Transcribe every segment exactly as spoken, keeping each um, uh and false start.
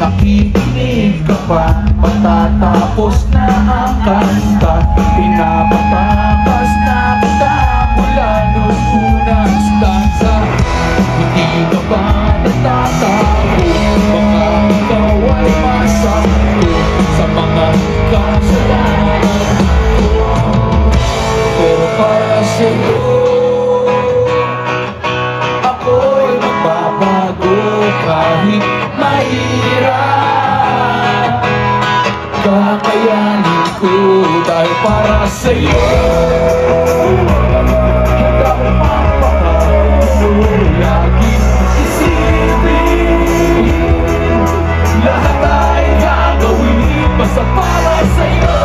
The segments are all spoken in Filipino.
Nakikinig ka pa, matatapos na ang kanta. Pinapatakas na kita mula noong unang stanza. Hindi ka ba natatako, baka ikaw ay masakto sa mga kasalanan ko. Pero para sa'yo, ako'y magbabago kahit mahirap. Kakayanin ko dahil para sa'yo. Hindi ako magpapakaso, laging isipin. Lahat ay gagawin basta para sa'yo.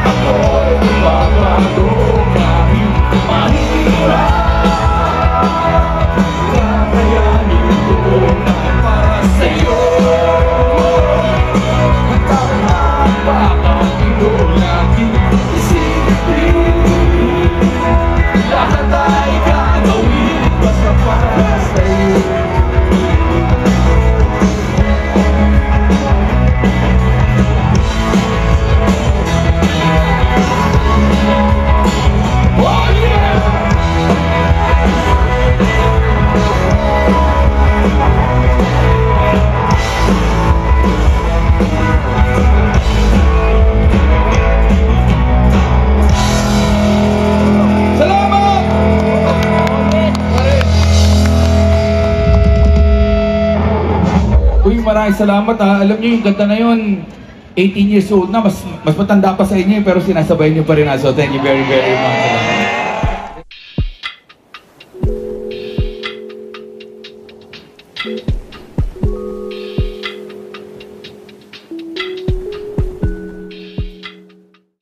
Ako'y magbabago kahit mahirap. Maraming salamat ha. Alam niyo yung ganda na yun, eighteen years old na, mas, mas matanda pa sa inyo pero sinasabay niyo pa rin ha. So thank you very very much.